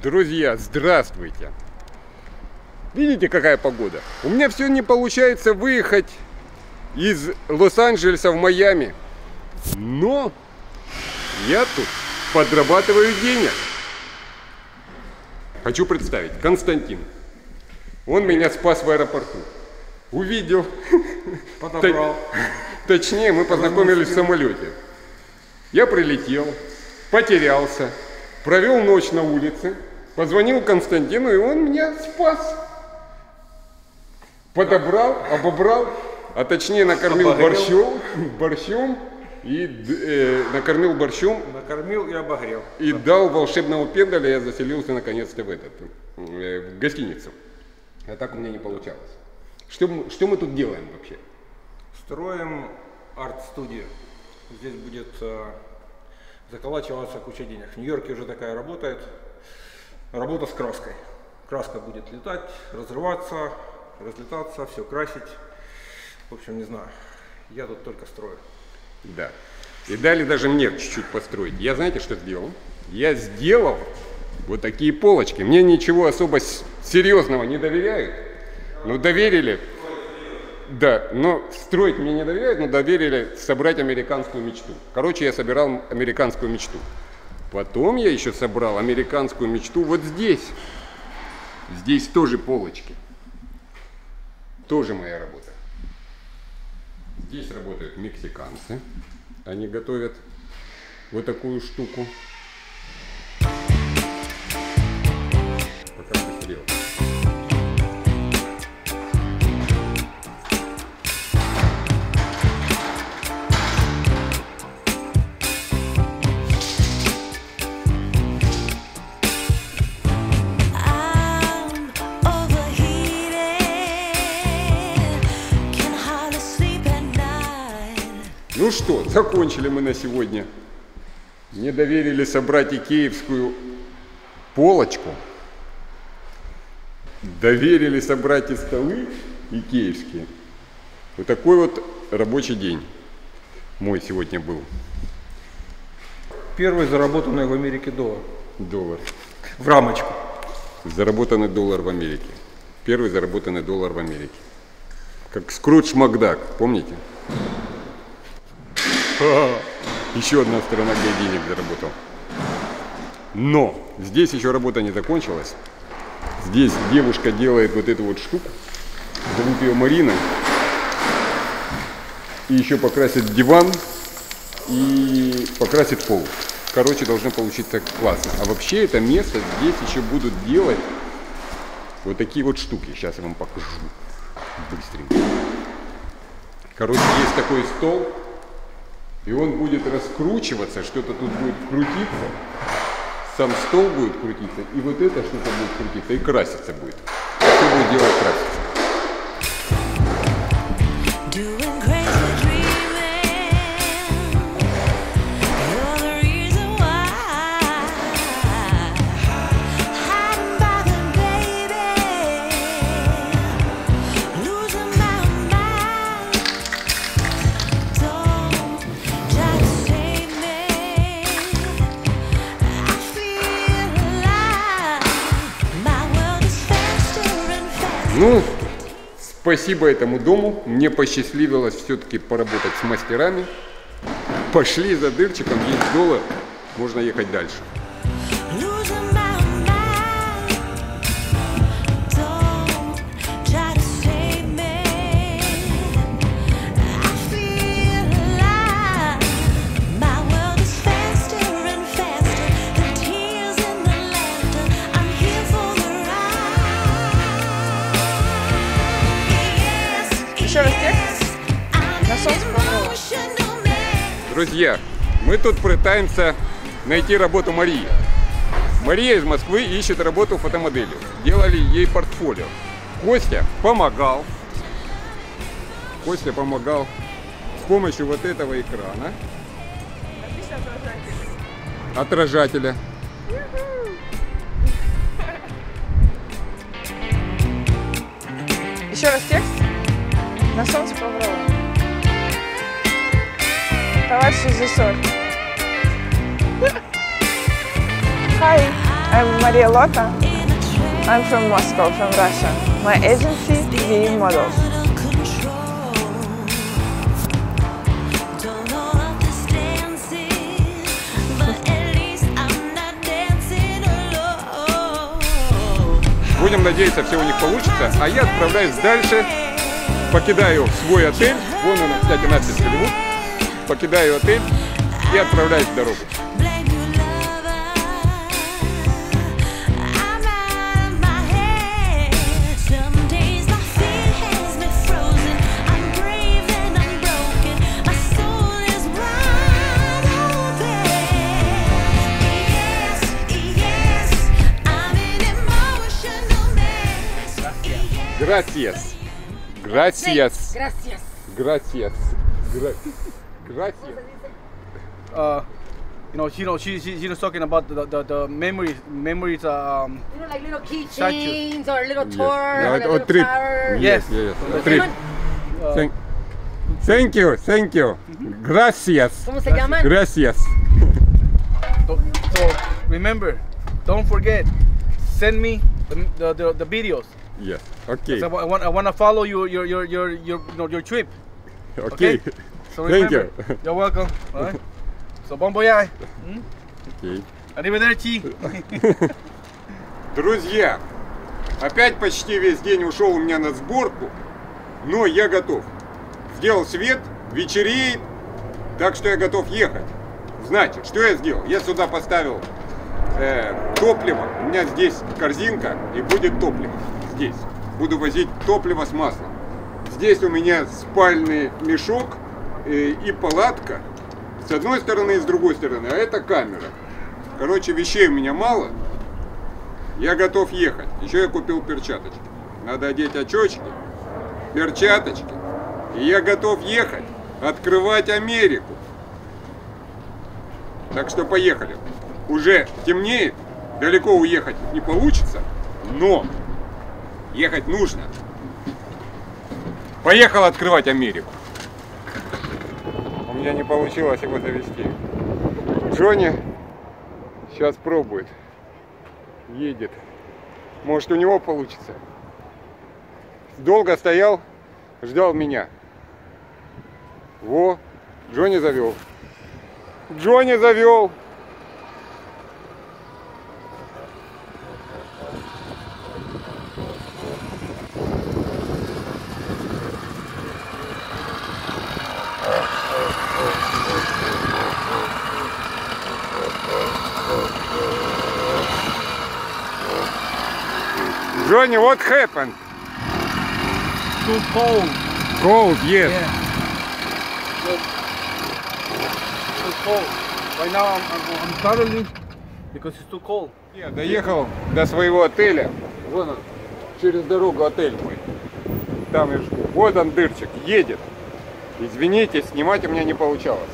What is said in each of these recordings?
Друзья, здравствуйте! Видите, какая погода? У меня все не получается выехать из Лос-Анджелеса в Майами. Но я тут подрабатываю денег. Хочу представить Константин. Он меня спас в аэропорту. Увидел. Подобрал. Точнее, мы познакомились в самолете. Я прилетел, потерялся, провел ночь на улице, позвонил Константину, и он меня спас. Подобрал, обобрал, а точнее накормил борщом. Накормил и обогрел. И дал волшебного пендаля, я заселился наконец-то в гостиницу. А так у меня не получалось. Что мы тут делаем вообще? Строим арт-студию. Здесь будет заколачиваться куча денег. В Нью-Йорке уже такая работает. Работа с краской. Краска будет летать, разрываться, разлетаться, все красить. В общем, не знаю. Я тут только строю. Да. И дали даже мне чуть-чуть построить. Я, знаете, что сделал? Я сделал вот такие полочки. Мне ничего особо серьезного не доверяют. Но доверили. Да, но строить мне не доверяют, но доверили собрать американскую мечту. Короче, я собирал американскую мечту. Потом я еще собрал американскую мечту вот здесь. Здесь тоже полочки. Тоже моя работа. Здесь работают мексиканцы. Они готовят вот такую штуку. Пока посерьез. Ну что, закончили мы на сегодня. Мне доверили собрать икеевскую полочку. Доверили собрать и столы икеевские. Вот такой вот рабочий день мой сегодня был. Первый заработанный в Америке доллар. В рамочку. Заработанный доллар в Америке. Первый заработанный доллар в Америке. Как Скрудж Макдак, помните? Еще одна сторона, где я денег заработал. Но здесь еще работа не закончилась. Здесь девушка делает вот эту вот штуку. Зовут ее Марина. И еще покрасит диван. И покрасит пол. Короче, должно получиться классно. А вообще это место здесь еще будут делать вот такие вот штуки. Сейчас я вам покажу. Быстренько. Короче, есть такой стол. И он будет раскручиваться, что-то тут будет крутиться, сам стол будет крутиться, и вот эта штука будет крутиться, и краситься будет. Что будет делать краситься. Ну, спасибо этому дому. Мне посчастливилось все-таки поработать с мастерами. Пошли за Дырчиком, есть доллар, можно ехать дальше. Друзья, мы тут пытаемся найти работу Марии. Мария из Москвы ищет работу фотомоделью. Делали ей портфолио. Костя помогал. Костя помогал с помощью вот этого экрана. Отражателя. Еще раз текст. На солнце поврало. Товарищ режиссер. Хай. I'm Мария Лока. I'm from Moscow, from Russia. My agency, VE Models. Будем надеяться, все у них получится, а я отправляюсь дальше, покидаю свой отель, вон он, кстати, надпись «Голливуд», покидаю отель и отправляюсь в дорогу. Gracias. Gracias. Gracias. Gracias. Gracias. She was talking about the memories. You know, like little keychains or little tours, yes. Or trip. Yes. Trip. Thank you. Gracias. ¿Cómo se llaman? Gracias. So remember, don't forget. Send me the videos. Yes. Okay. I want to follow your trip. Okay. So remember, thank you. You're welcome. All right. So bon voyage. Okay. Arrivederci. Друзья, опять почти весь день ушел у меня на сборку, но я готов. Сделал свет, вечереет, так что я готов ехать. Значит, что я сделал? Я сюда поставил топливо. У меня здесь корзинка и будет топливо. Здесь буду возить топливо с маслом. Здесь у меня спальный мешок и палатка с одной стороны и с другой стороны, а это камера. Короче, вещей у меня мало, я готов ехать. Еще я купил перчаточки, надо одеть очечки, перчаточки, и я готов ехать, открывать Америку. Так что поехали. Уже темнеет, далеко уехать не получится, но ехать нужно. Поехал открывать Америку. У меня не получилось его завести. Джонни сейчас пробует. Едет. Может, у него получится. Долго стоял, ждал меня. Во, Джонни завел. Джонни завел. Johnny, what happened? Too cold. Cold, yes. Yeah. Too cold. Right now I'm traveling because it's too cold. Я доехал до своего отеля. Вон он, через дорогу отель мой. Там я жду. Вот он, Дырчик, едет. Извините, снимать у меня не получалось.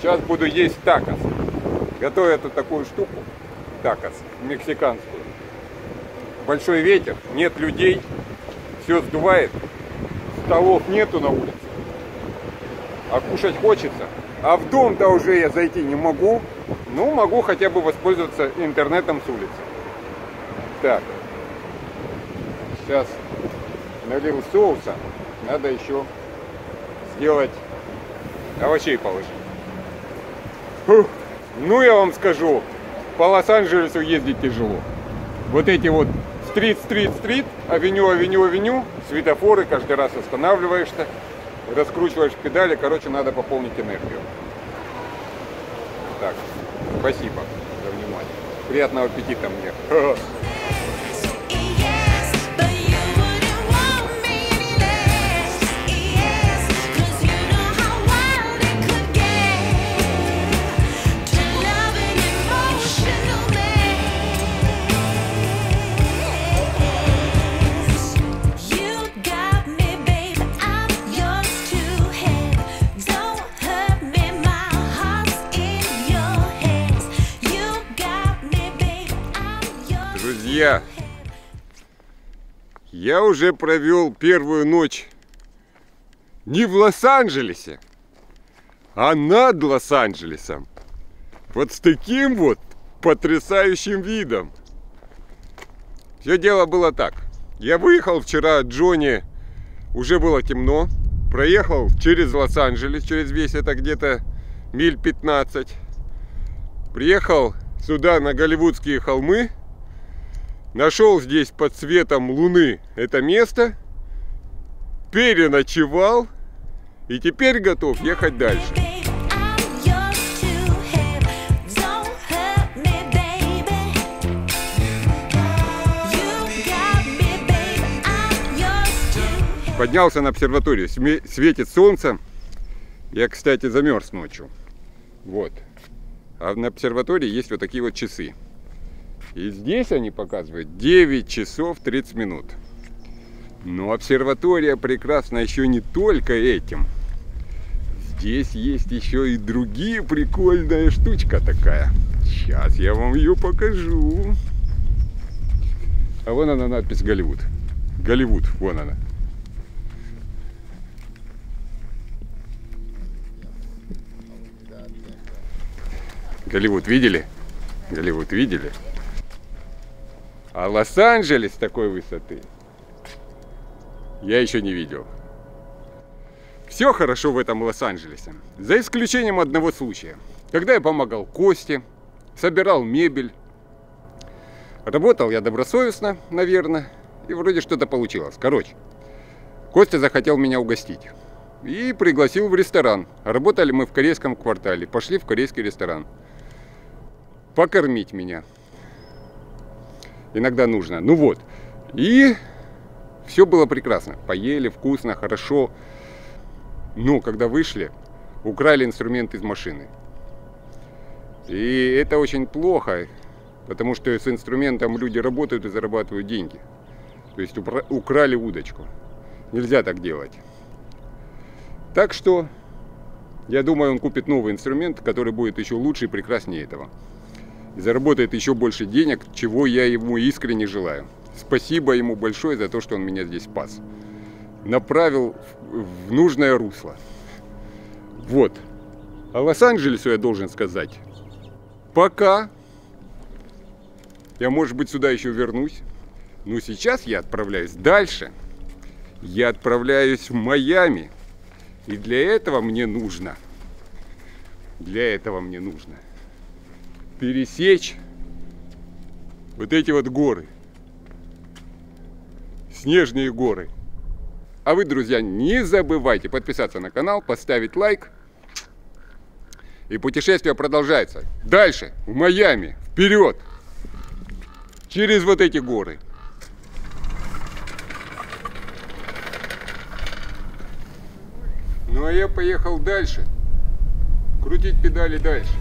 Сейчас буду есть такос. Готовят вот такую штуку, такос, мексиканскую. Большой ветер, нет людей, все сдувает, столов нету на улице, а кушать хочется. А в дом-то уже я зайти не могу, но могу хотя бы воспользоваться интернетом с улицы. Так, сейчас налил соуса, надо еще сделать овощей положить. Фух. Ну я вам скажу, по Лос-Анджелесу ездить тяжело. Вот эти вот стрит, авеню, светофоры, каждый раз останавливаешься, раскручиваешь педали, короче, надо пополнить энергию. Так, спасибо за внимание. Приятного аппетита мне. Я уже провел первую ночь не в Лос-Анджелесе, а над Лос-Анджелесом. Вот с таким вот потрясающим видом. Все дело было так. Я выехал вчера от Джонни, уже было темно. Проехал через Лос-Анджелес, через весь это где-то миль 15. Приехал сюда на голливудские холмы. Нашел здесь под светом луны это место. Переночевал. И теперь готов ехать дальше. Поднялся на обсерваторию, светит солнце. Я, кстати, замерз ночью. Вот. А на обсерватории есть вот такие вот часы. И здесь они показывают 9 часов 30 минут. Но обсерватория прекрасна еще не только этим. Здесь есть еще и другие прикольная штучка такая. Сейчас я вам ее покажу. А вон она надпись Голливуд. Голливуд, вон она. Голливуд видели? Голливуд видели? А Лос-Анджелес такой высоты я еще не видел. Все хорошо в этом Лос-Анджелесе. За исключением одного случая. Когда я помогал Косте, собирал мебель. Работал я добросовестно, наверное. И вроде что-то получилось. Короче, Костя захотел меня угостить. И пригласил в ресторан. Работали мы в корейском квартале. Пошли в корейский ресторан. Покормить меня. Иногда нужно. Ну вот. И все было прекрасно. Поели, вкусно, хорошо. Но когда вышли, украли инструмент из машины. И это очень плохо. Потому что с инструментом люди работают и зарабатывают деньги. То есть украли удочку. Нельзя так делать. Так что, я думаю, он купит новый инструмент, который будет еще лучше и прекраснее этого. И заработает еще больше денег, чего я ему искренне желаю. Спасибо ему большое за то, что он меня здесь спас. Направил в нужное русло. Вот. А Лос-Анджелесу я должен сказать, пока. Я, может быть, сюда еще вернусь. Но сейчас я отправляюсь дальше. Я отправляюсь в Майами. И для этого мне нужно пересечь вот эти вот горы, снежные горы. А вы, друзья, не забывайте подписаться на канал, поставить лайк. И путешествие продолжается. Дальше, в Майами, вперед, через вот эти горы. Ну а я поехал дальше, крутить педали дальше.